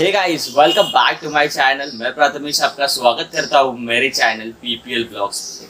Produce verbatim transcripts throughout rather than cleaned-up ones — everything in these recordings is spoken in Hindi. Hey guys, welcome back to my channel. मैं प्रथमेश आपका स्वागत करता हूँ मेरे चैनल पीपीएल ब्लॉग्स पे।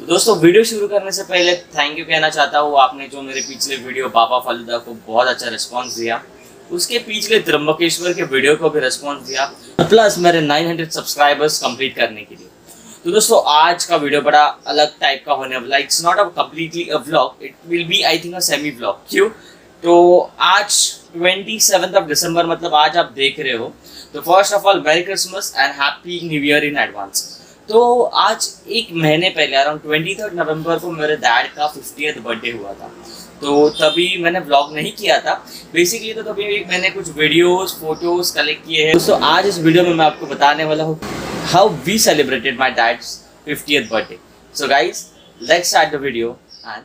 तो दोस्तों, वीडियो शुरू करने से पहले थैंक यू कहना चाहता हूँ। आपने जो मेरे पिछले वीडियो बाबा फालूदा को बहुत अच्छा रिस्पांस दिया, उसके पिछले त्रिम्बकेश्वर के वीडियो को भी रिस्पांस दिया, प्लस मेरे नौ सौ सब्सक्राइबर्स कंप्लीट करने के लिए। तो दोस्तों, आज का वीडियो बड़ा अलग टाइप का होने वाला है। It's not a completely a vlog, it will be I think a semi vlog. क्यों? तो आज ट्वेंटी सेवंथ ऑफ दिसंबर, मतलब आज आप देख रहे हो, तो first of all merry Christmas and happy new year in advance. तो आज एक महीने पहले अराउंड ट्वेंटी थर्ड नवम्बर को मेरे डैड का फिफ्टियथ बर्थडे हुआ था। तो तभी मैंने व्लॉग नहीं किया था बेसिकली। तो तभी मैंने कुछ वीडियोस फोटोज कलेक्ट किए हैं। दोस्तों, आज इस वीडियो में मैं आपको बताने वाला हूँ how we celebrated my dad's fiftieth birthday. So guys, let's start the video and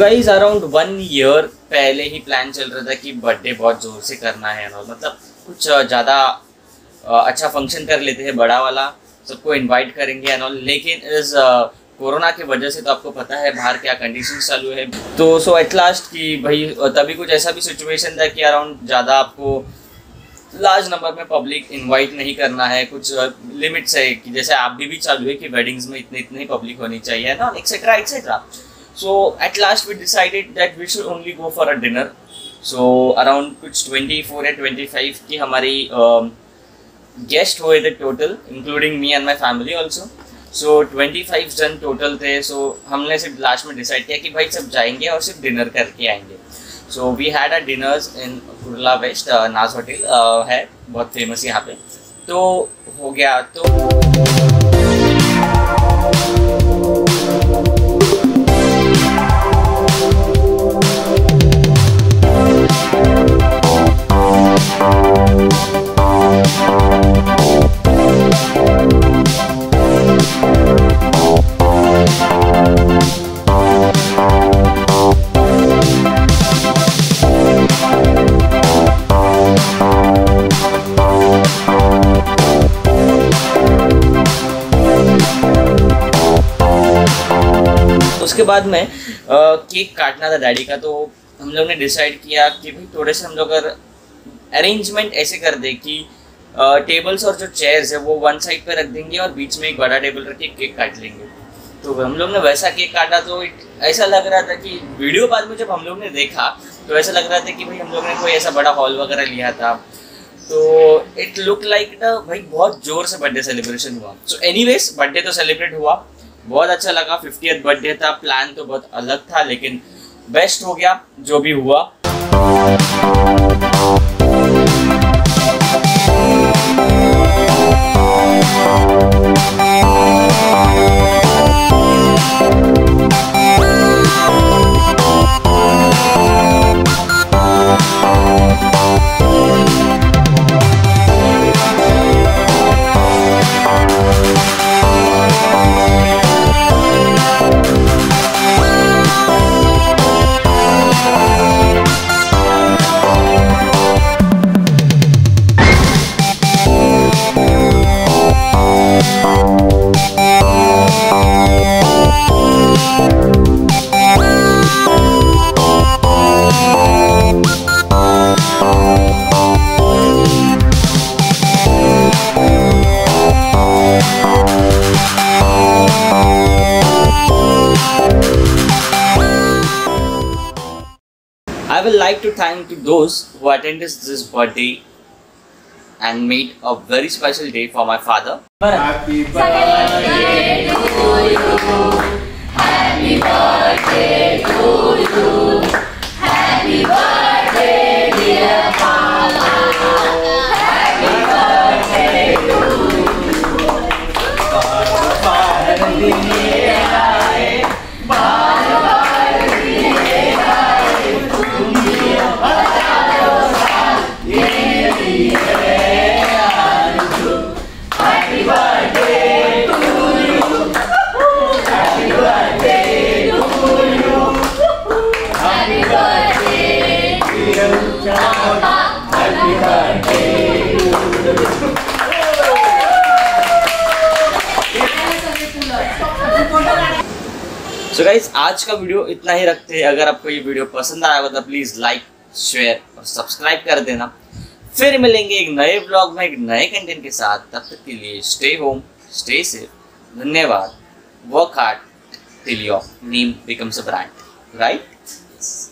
guys around one year पहले ही प्लान चल रहा था कि बर्थडे बहुत ज़ोर से करना है, मतलब कुछ ज़्यादा अच्छा फंक्शन कर लेते हैं, बड़ा वाला, सबको इनवाइट करेंगे एंड ऑल। लेकिन इस कोरोना के वजह से तो आपको पता है बाहर क्या कंडीशन चालू है। तो सो एट लास्ट कि भाई तभी कुछ ऐसा भी सिचुएशन था कि अराउंड ज़्यादा आपको लार्ज नंबर में पब्लिक इन्वाइट नहीं करना है, कुछ लिमिट्स है कि जैसे आप भी, भी चालू है कि वेडिंग्स में इतने इतने ही पब्लिक होनी चाहिए ना, etcetera etcetera. So at last we decided that we should only go for a dinner. So around कुछ ट्वेंटी फोर या ट्वेंटी फाइव की हमारी गेस्ट हुए थे total, including me and my family also. So twenty five जन टोटल थे। सो so, हमने सिर्फ लास्ट में डिसाइड किया कि भाई सब जाएंगे और सिर्फ डिनर करके आएंगे। So we had a dinners in Kurla west, Naaz hotel है बहुत फेमस यहाँ पे, तो हो गया। तो उसके बाद में आ, केक काटना था डैडी का। तो हम लोग ने डिसाइड किया कि भाई थोड़े से हम लोग अरेंजमेंट ऐसे कर दे कि आ, टेबल्स और जो चेयर्स है वो वन साइड पे रख देंगे और बीच में एक बड़ा टेबल रख के केक काट लेंगे। तो हम लोग ने वैसा केक काटा। तो ऐसा लग रहा था कि वीडियो बाद में जब हम लोग ने देखा तो ऐसा लग रहा था कि भाई हम लोग ने कोई ऐसा बड़ा हॉल वगैरह लिया था। तो इट लुक लाइक द भाई बहुत ज़ोर से बर्थडे सेलिब्रेशन हुआ। सो एनीवेज, बर्थडे तो सेलिब्रेट हुआ, बहुत अच्छा लगा। फिफ्टियथ बर्थडे था, प्लान तो बहुत अलग था लेकिन बेस्ट हो गया जो भी हुआ। will like to thank to those who attended this birthday and made a very special day for my father. Happy birthday to you. Happy birthday to you. Happy birthday dear Baba. Happy birthday to you. Baba, Baba, Baba. So guys, आज का वीडियो इतना ही रखते हैं। अगर आपको ये वीडियो पसंद आया हो तो प्लीज लाइक, शेयर और सब्सक्राइब कर देना। फिर मिलेंगे एक नए ब्लॉग में एक नए कंटेंट के साथ। तब तक के लिए स्टे होम, स्टे सेफ, धन्यवाद। Work hard till your name becomes a brand, right.